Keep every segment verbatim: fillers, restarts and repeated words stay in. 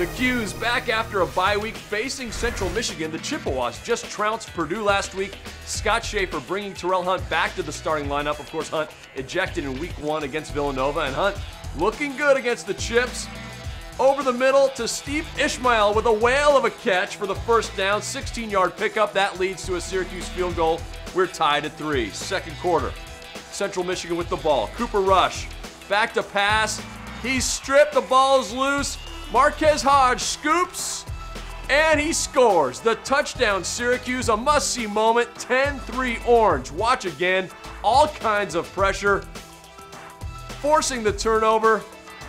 The Qs back after a bye week facing Central Michigan. The Chippewas just trounced Purdue last week. Scott Schaefer bringing Terrell Hunt back to the starting lineup. Of course, Hunt ejected in week one against Villanova, and Hunt looking good against the Chips. Over the middle to Steve Ishmael with a whale of a catch for the first down. sixteen-yard pickup. That leads to a Syracuse field goal. We're tied at three. Second quarter. Central Michigan with the ball. Cooper Rush back to pass. He's stripped. The ball's loose. Marquez Hodge scoops, and he scores. The touchdown, Syracuse, a must-see moment, ten three Orange. Watch again, all kinds of pressure, forcing the turnover,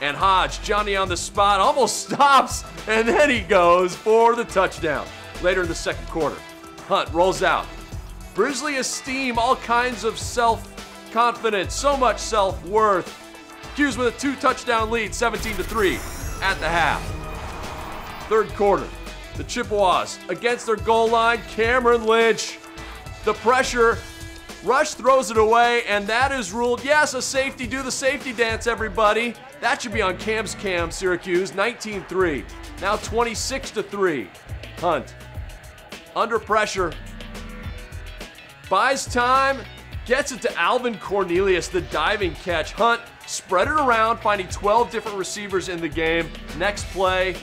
and Hodge, Johnny on the spot, almost stops, and then he goes for the touchdown. Later in the second quarter, Hunt rolls out. Grizzly esteem, all kinds of self-confidence, so much self-worth. Q's with a two-touchdown lead, seventeen to three. At the half. Third quarter, the Chippewas against their goal line, Cameron Lynch. The pressure, Rush throws it away, and that is ruled, yes, a safety. Do the safety dance, everybody. That should be on Cam's Cam, Syracuse, nineteen three. Now twenty-six to three, Hunt. Under pressure, buys time, gets it to Alvin Cornelius, the diving catch. Hunt spread it around, finding twelve different receivers in the game. Next play,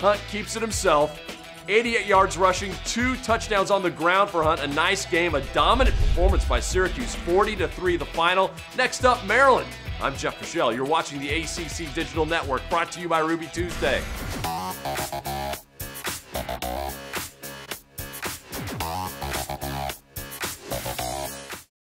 Hunt keeps it himself. eighty-eight yards rushing, two touchdowns on the ground for Hunt. A nice game, a dominant performance by Syracuse, forty to three the final. Next up, Maryland. I'm Jeff Fischel. You're watching the A C C Digital Network, brought to you by Ruby Tuesday.